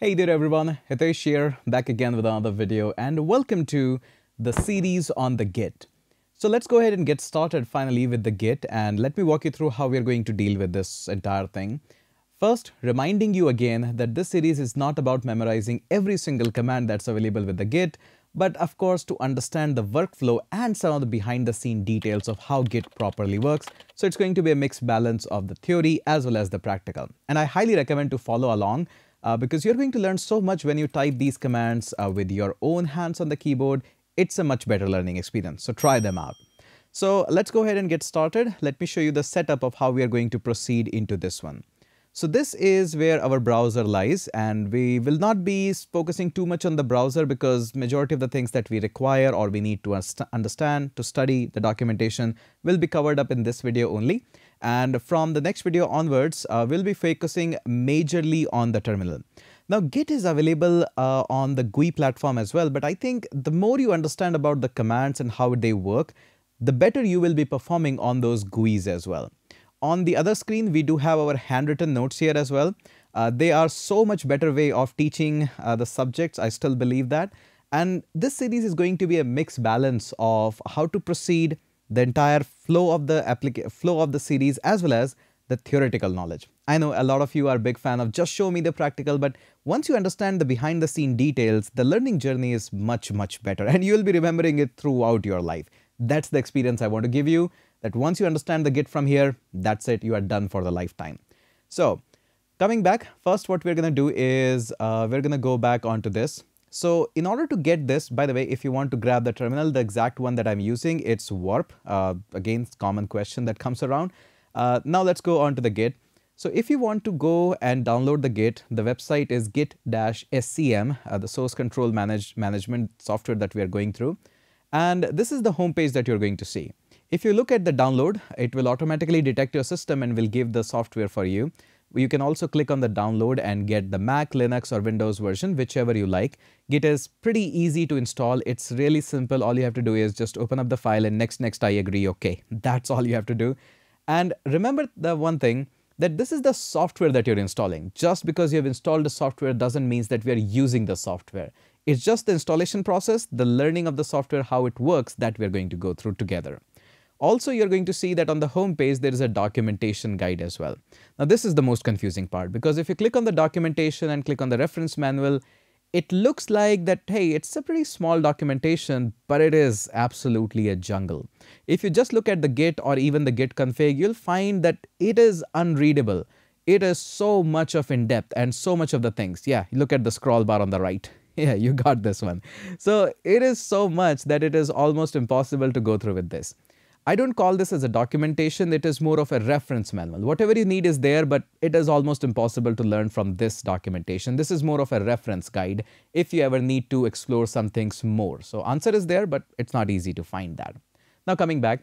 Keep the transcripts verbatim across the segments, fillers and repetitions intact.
Hey there everyone, Hitesh here, back again with another video, and welcome to the series on the Git. So let's go ahead and get started finally with the Git, and let me walk you through how we are going to deal with this entire thing. First, reminding you again that this series is not about memorizing every single command that's available with the Git, but of course to understand the workflow and some of the behind the scene details of how Git properly works. So it's going to be a mixed balance of the theory as well as the practical. And I highly recommend to follow along. Uh, because you're going to learn so much when you type these commands uh, with your own hands on the keyboard. It's a much better learning experience, so try them out. So let's go ahead and get started. Let me show you the setup of how we are going to proceed into this one. So this is where our browser lies, and we will not be focusing too much on the browser because majority of the things that we require or we need to understand, to study the documentation will be covered up in this video only. And from the next video onwards, uh, we'll be focusing majorly on the terminal. Now, Git is available uh, on the G U I platform as well, but I think the more you understand about the commands and how they work, the better you will be performing on those G U Is as well. On the other screen, we do have our handwritten notes here as well. Uh, they are so much better way of teaching uh, the subjects, I still believe that. And this series is going to be a mixed balance of how to proceed, the entire flow of the applica- flow of the series, as well as the theoretical knowledge. I know a lot of you are a big fan of just show me the practical, but once you understand the behind the scene details, the learning journey is much, much better, and you'll be remembering it throughout your life. That's the experience I want to give you, that once you understand the Git from here, that's it, you are done for the lifetime. So coming back, first what we're going to do is uh, we're going to go back onto this. So in order to get this, by the way, if you want to grab the terminal, the exact one that I'm using, it's warp. Uh, again, it's a common question that comes around. Uh, now let's go on to the Git. So if you want to go and download the Git, the website is git dash S C M, uh, the source control manage, management software that we are going through. And this is the homepage that you're going to see. If you look at the download, it will automatically detect your system and will give the software for you. You can also click on the download and get the Mac, Linux or Windows version, whichever you like. Git is pretty easy to install. It's really simple. All you have to do is just open up the file and next, next, I agree, okay. That's all you have to do. And remember the one thing, that this is the software that you're installing. Just because you have installed the software doesn't mean that we are using the software. It's just the installation process, the learning of the software, how it works, that we're going to go through together. Also, you're going to see that on the home page, there is a documentation guide as well. Now, this is the most confusing part, because if you click on the documentation and click on the reference manual, it looks like that, hey, it's a pretty small documentation, but it is absolutely a jungle. If you just look at the Git or even the Git config, you'll find that it is unreadable. It is so much of in-depth and so much of the things. Yeah, look at the scroll bar on the right. Yeah, you got this one. So it is so much that it is almost impossible to go through with this. I don't call this as a documentation, it is more of a reference manual. Whatever you need is there, but it is almost impossible to learn from this documentation. This is more of a reference guide if you ever need to explore some things more. So answer is there, but it's not easy to find that. Now coming back,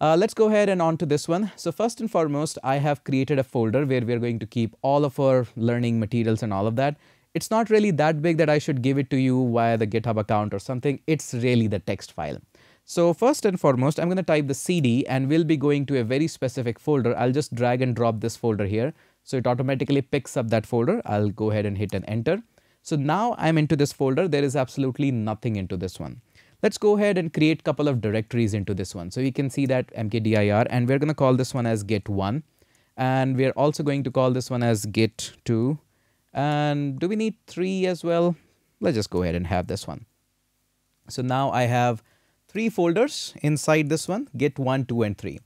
uh, let's go ahead and on to this one. So first and foremost, I have created a folder where we're going to keep all of our learning materials and all of that. It's not really that big that I should give it to you via the GitHub account or something. It's really the text file. So first and foremost, I'm going to type the C D and we'll be going to a very specific folder. I'll just drag and drop this folder here. So it automatically picks up that folder. I'll go ahead and hit an enter. So now I'm into this folder. There is absolutely nothing into this one. Let's go ahead and create a couple of directories into this one. So you can see that mkdir, and we're going to call this one as git one. And we're also going to call this one as git two. And do we need three as well? Let's just go ahead and have this one. So now I have three folders inside this one, git one, two, and three.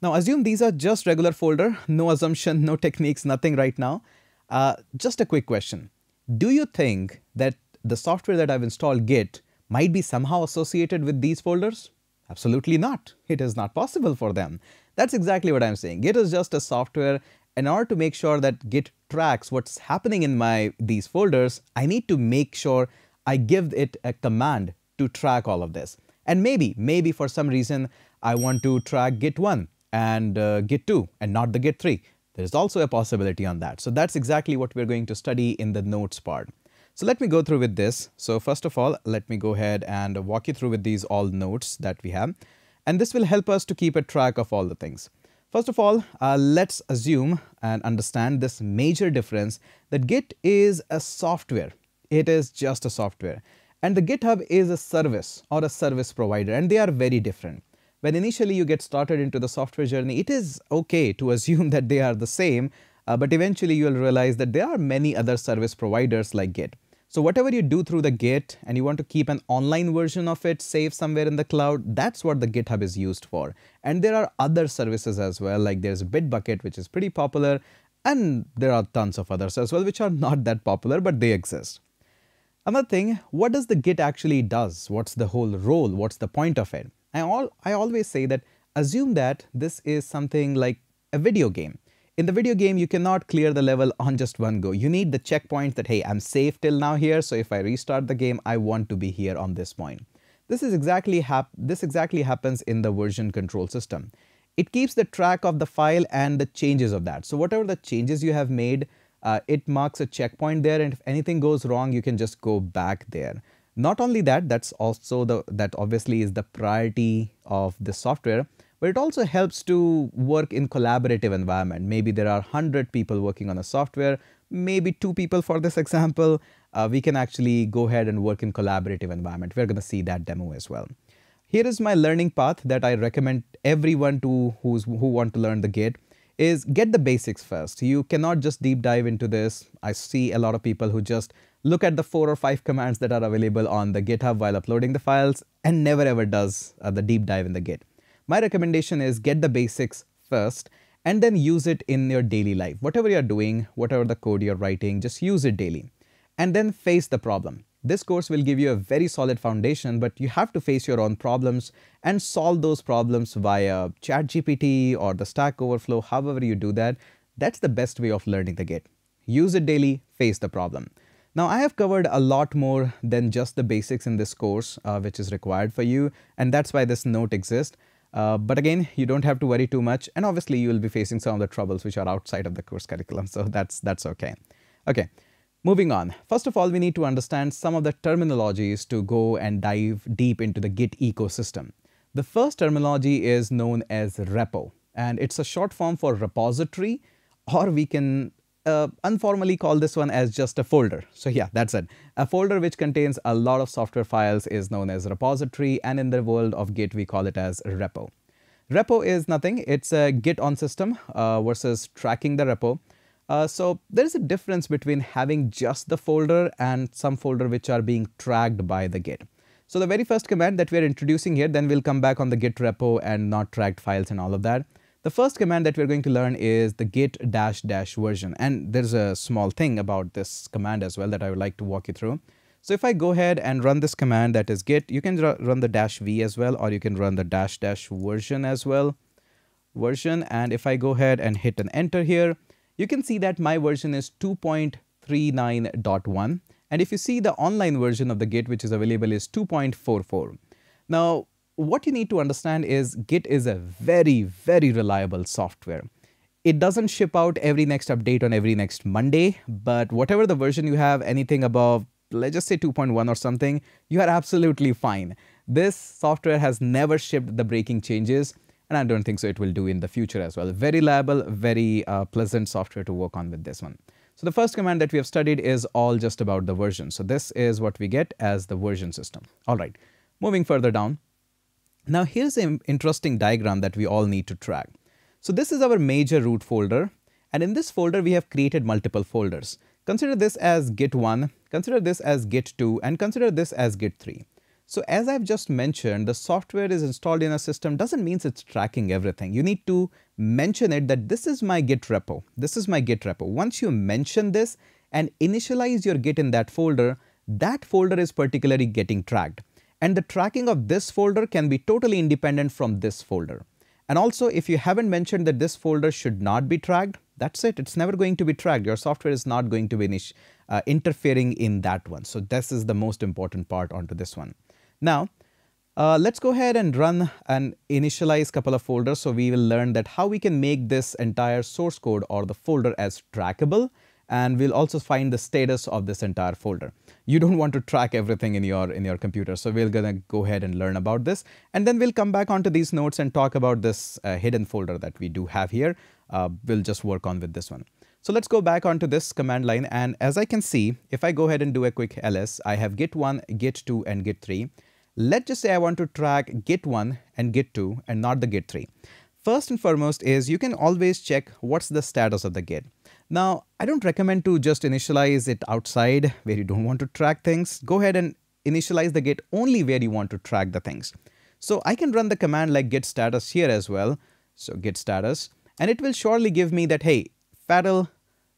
Now assume these are just regular folder, no assumption, no techniques, nothing right now. Uh, just a quick question. Do you think that the software that I've installed, Git, might be somehow associated with these folders? Absolutely not. It is not possible for them. That's exactly what I'm saying. Git is just a software. In order to make sure that Git tracks what's happening in my these folders, I need to make sure I give it a command to track all of this. And maybe, maybe for some reason, I want to track git one and uh, git two and not the git three. There's also a possibility on that. So that's exactly what we're going to study in the notes part. So let me go through with this. So first of all, let me go ahead and walk you through with these all notes that we have. And this will help us to keep a track of all the things. First of all, uh, let's assume and understand this major difference that Git is a software. It is just a software. And the GitHub is a service or a service provider, and they are very different. When initially you get started into the software journey, it is okay to assume that they are the same, uh, but eventually you'll realize that there are many other service providers like Git. So whatever you do through the Git and you want to keep an online version of it safe somewhere in the cloud, that's what the GitHub is used for. And there are other services as well, like there's Bitbucket, which is pretty popular, and there are tons of others as well, which are not that popular, but they exist. Another thing, what does the Git actually does? What's the whole role? What's the point of it? I, all, I always say that assume that this is something like a video game. In the video game, you cannot clear the level on just one go. You need the checkpoints that, hey, I'm safe till now here, so if I restart the game, I want to be here on this point. This is exactly hap this exactly happens in the version control system. It keeps the track of the file and the changes of that. So whatever the changes you have made, uh, it marks a checkpoint there, and if anything goes wrong, you can just go back there. Not only that, that's also the that obviously is the priority of the software. But it also helps to work in collaborative environment. Maybe there are one hundred people working on a software, maybe two people for this example. Uh, we can actually go ahead and work in collaborative environment. We're going to see that demo as well. Here is my learning path that I recommend everyone to who's, who want to learn the Git is get the basics first. You cannot just deep dive into this. I see a lot of people who just look at the four or five commands that are available on the GitHub while uploading the files and never ever does uh, the deep dive in the Git. My recommendation is get the basics first and then use it in your daily life. Whatever you're doing, whatever the code you're writing, just use it daily. And then face the problem. This course will give you a very solid foundation, but you have to face your own problems and solve those problems via ChatGPT or the Stack Overflow, however you do that. That's the best way of learning the Git. Use it daily, face the problem. Now, I have covered a lot more than just the basics in this course, uh, which is required for you, and that's why this note exists. Uh, but again, you don't have to worry too much, and obviously you will be facing some of the troubles which are outside of the course curriculum, so that's that's okay. Okay, moving on. First of all, we need to understand some of the terminologies to go and dive deep into the Git ecosystem. The first terminology is known as repo, and it's a short form for repository, or we can uh, informally call this one as just a folder. So yeah, that's it. A folder which contains a lot of software files is known as repository, and in the world of Git, we call it as repo. Repo is nothing. It's a Git on system uh, versus tracking the repo. Uh, so there's a difference between having just the folder and some folder which are being tracked by the Git. So the very first command that we're introducing here, then we'll come back on the Git repo and not tracked files and all of that. The first command that we're going to learn is the git dash dash version. And there's a small thing about this command as well that I would like to walk you through. So if I go ahead and run this command, that is git, you can run the dash v as well, or you can run the dash dash version as well, version. And if I go ahead and hit an enter here, you can see that my version is two point three nine point one. And if you see the online version of the Git, which is available is two point four four. Now, what you need to understand is Git is a very, very reliable software. It doesn't ship out every next update on every next Monday, but whatever the version you have, anything above, let's just say two point one or something, you are absolutely fine. This software has never shipped the breaking changes, and I don't think so it will do in the future as well. Very reliable, very uh, pleasant software to work on with this one. So the first command that we have studied is all just about the version. So this is what we get as the version system. All right, moving further down. Now here's an interesting diagram that we all need to track. So this is our major root folder, and in this folder we have created multiple folders. Consider this as git one, consider this as git two, and consider this as git three. So as I've just mentioned, the software is installed in a system doesn't mean it's tracking everything. You need to mention it that this is my Git repo, this is my Git repo. Once you mention this and initialize your Git in that folder, that folder is particularly getting tracked. And the tracking of this folder can be totally independent from this folder. And also, if you haven't mentioned that this folder should not be tracked, that's it. It's never going to be tracked. Your software is not going to be uh, interfering in that one. So this is the most important part onto this one. Now, uh, let's go ahead and run and initialize a couple of folders. So we will learn that how we can make this entire source code or the folder as trackable. and we'll also find the status of this entire folder. You don't want to track everything in your in your computer, so we're gonna go ahead and learn about this, and then we'll come back onto these notes and talk about this uh, hidden folder that we do have here. Uh, we'll just work on with this one. So let's go back onto this command line, and as I can see, if I go ahead and do a quick ls, I have git one, git two, and git three. Let's just say I want to track git one and git two and not the git three. First and foremost is you can always check what's the status of the git. Now, I don't recommend to just initialize it outside where you don't want to track things. Go ahead and initialize the git only where you want to track the things. So I can run the command like git status here as well. So git status, and it will surely give me that, hey, Farrell,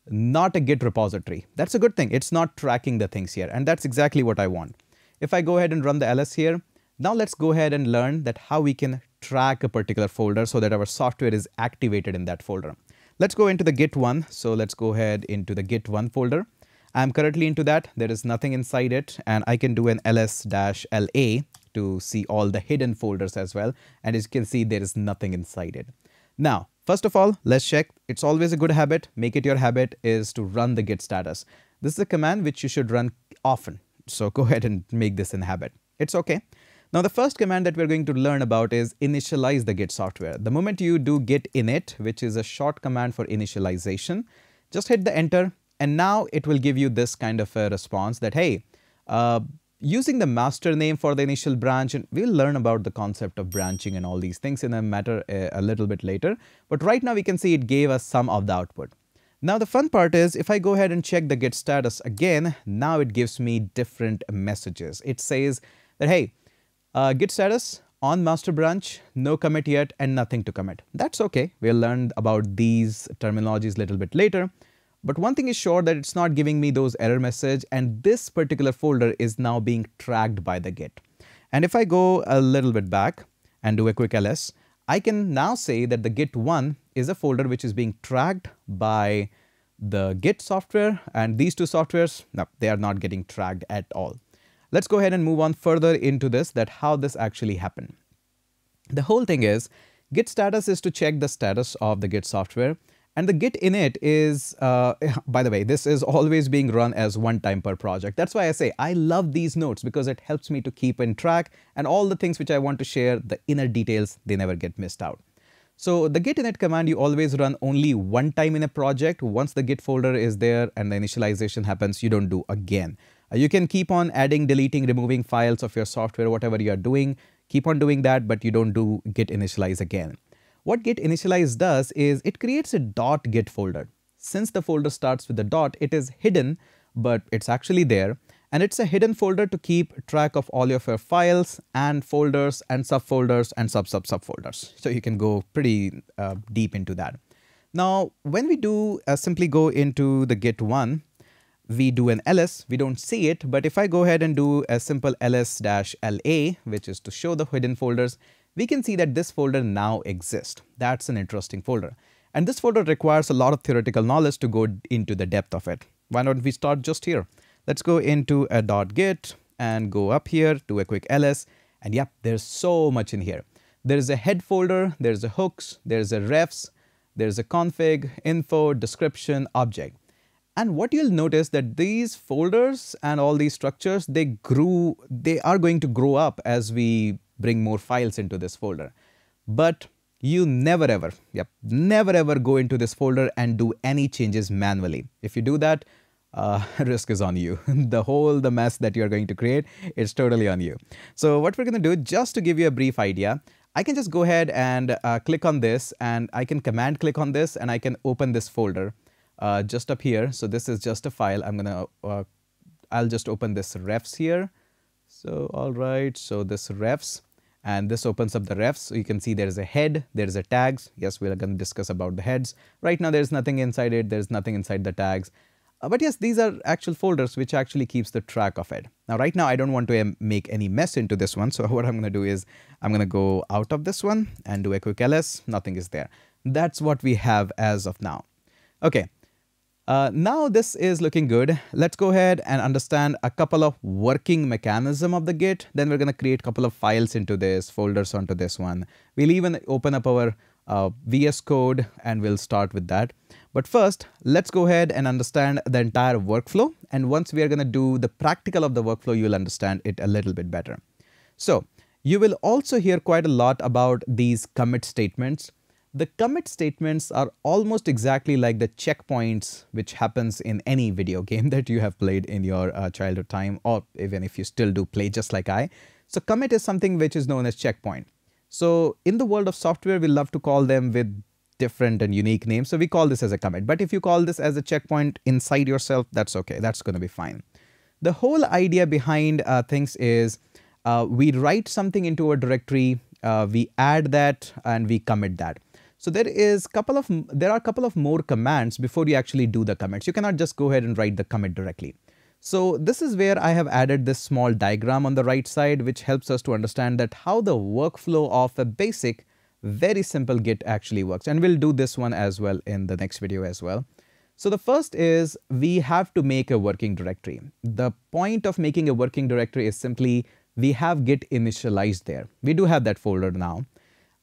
not a git repository. That's a good thing. It's not tracking the things here, and that's exactly what I want. If I go ahead and run the ls here, now let's go ahead and learn that how we can track a particular folder so that our software is activated in that folder. Let's go into the git one. So let's go ahead into the git one folder. I'm currently into that. There is nothing inside it, and I can do an ls-la to see all the hidden folders as well. And as you can see, there is nothing inside it. Now, first of all, let's check. It's always a good habit. Make it your habit is to run the git status. This is a command which you should run often. So go ahead and make this a habit. It's okay. Now, the first command that we're going to learn about is initialize the git software. The moment you do git init, which is a short command for initialization, just hit the enter, and now it will give you this kind of a response that, hey, uh, using the master name for the initial branch, and we'll learn about the concept of branching and all these things in a matter a, a little bit later. But right now we can see it gave us some of the output. Now the fun part is if I go ahead and check the git status again, now it gives me different messages. It says that, hey, Uh, git status on master branch, no commit yet, and nothing to commit. That's okay. We'll learn about these terminologies a little bit later. But one thing is sure, that it's not giving me those error messages, and this particular folder is now being tracked by the git. And if I go a little bit back and do a quick ls, I can now say that the git one is a folder which is being tracked by the git software, and these two softwares, no, they are not getting tracked at all. Let's go ahead and move on further into this, that how this actually happened. The whole thing is git status is to check the status of the git software, and the git init is, uh, by the way, this is always being run as one time per project. That's why I say I love these notes, because it helps me to keep in track, and all the things which I want to share, the inner details, they never get missed out. So the git init command you always run only one time in a project. Once the git folder is there and the initialization happens, you don't do again. You can keep on adding, deleting, removing files of your software, whatever you are doing, keep on doing that, but you don't do git initialize again. What git initialize does is it creates a .git folder. Since the folder starts with a dot, it is hidden, but it's actually there. And it's a hidden folder to keep track of all of your files and folders and subfolders and sub sub subfolders. So you can go pretty uh, deep into that. Now, when we do uh, simply go into the git one, we do an ls, we don't see it, but if I go ahead and do a simple ls-la, which is to show the hidden folders, we can see that this folder now exists. That's an interesting folder. And this folder requires a lot of theoretical knowledge to go into the depth of it. Why don't we start just here? Let's go into a .git and go up here, do a quick ls, and yep, there's so much in here. There's a head folder, there's a hooks, there's a refs, there's a config, info, description, object. And what you'll notice that these folders and all these structures, they grew, they are going to grow up as we bring more files into this folder. But you never ever, yep, never ever go into this folder and do any changes manually. If you do that, uh, risk is on you. The whole, the mess that you're going to create is totally on you. So what we're going to do, just to give you a brief idea, I can just go ahead and uh, click on this, and I can command click on this, and I can open this folder. Uh, just up here. So this is just a file. I'm gonna uh, I'll just open this refs here. So all right, so this refs, and this opens up the refs. So you can see there's a head, there's a tags. Yes, we're gonna discuss about the heads. Right now there's nothing inside it, there's nothing inside the tags, uh, but yes, these are actual folders which actually keeps the track of it. Now right now I don't want to make any mess into this one, so what I'm gonna do is I'm gonna go out of this one and do a quick ls. Nothing is there. That's what we have as of now. Okay. Uh, now this is looking good. Let's go ahead and understand a couple of working mechanism of the git. Then we're going to create a couple of files into this, folders onto this one. We'll even open up our uh, V S Code, and we'll start with that. But first, let's go ahead and understand the entire workflow. And once we are going to do the practical of the workflow, you'll understand it a little bit better. So you will also hear quite a lot about these commit statements. The commit statements are almost exactly like the checkpoints which happens in any video game that you have played in your uh, childhood time, or even if you still do play just like I. So commit is something which is known as checkpoint. So in the world of software, we love to call them with different and unique names. So we call this as a commit, but if you call this as a checkpoint inside yourself, that's okay. That's going to be fine. The whole idea behind uh, things is uh, we write something into a directory, uh, we add that and we commit that. So there is couple of there are a couple of more commands before you actually do the commits. You cannot just go ahead and write the commit directly. So this is where I have added this small diagram on the right side, which helps us to understand that how the workflow of a basic very simple Git actually works, and we'll do this one as well in the next video as well. So the first is we have to make a working directory. The point of making a working directory is simply we have Git initialized there. We do have that folder now.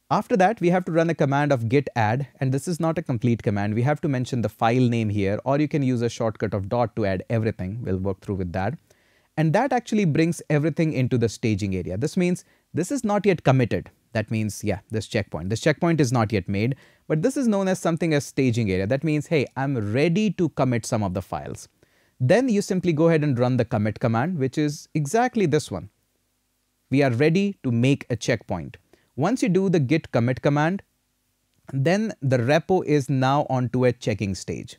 After that, we have to run a command of git add, and this is not a complete command. We have to mention the file name here, or you can use a shortcut of dot to add everything. We'll work through with that. And that actually brings everything into the staging area. This means this is not yet committed. That means, yeah, this checkpoint. This checkpoint is not yet made, but this is known as something as staging area. That means, hey, I'm ready to commit some of the files. Then you simply go ahead and run the commit command, which is exactly this one. We are ready to make a checkpoint. Once you do the git commit command, then the repo is now onto a checking stage.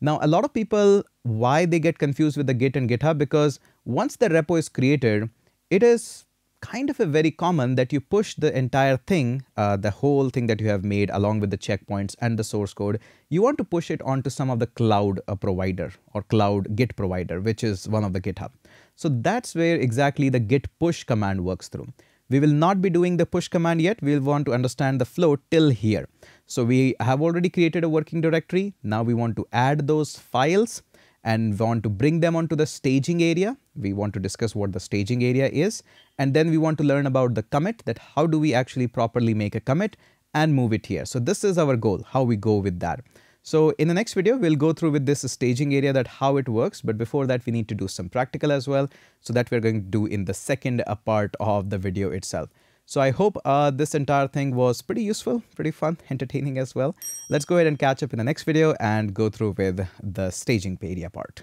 Now, a lot of people, why they get confused with the Git and GitHub, because once the repo is created, it is kind of a very common that you push the entire thing, uh, the whole thing that you have made along with the checkpoints and the source code, you want to push it onto some of the cloud uh, provider or cloud Git provider, which is one of the GitHub. So that's where exactly the git push command works through. We will not be doing the push command yet. We'll want to understand the flow till here. So we have already created a working directory. Now we want to add those files and want to bring them onto the staging area. We want to discuss what the staging area is. And then we want to learn about the commit, that how do we actually properly make a commit and move it here. So this is our goal, how we go with that. So in the next video, we'll go through with this staging area, that how it works. But before that, we need to do some practical as well. So that we're going to do in the second part of the video itself. So I hope uh, this entire thing was pretty useful, pretty fun, entertaining as well. Let's go ahead and catch up in the next video and go through with the staging area part.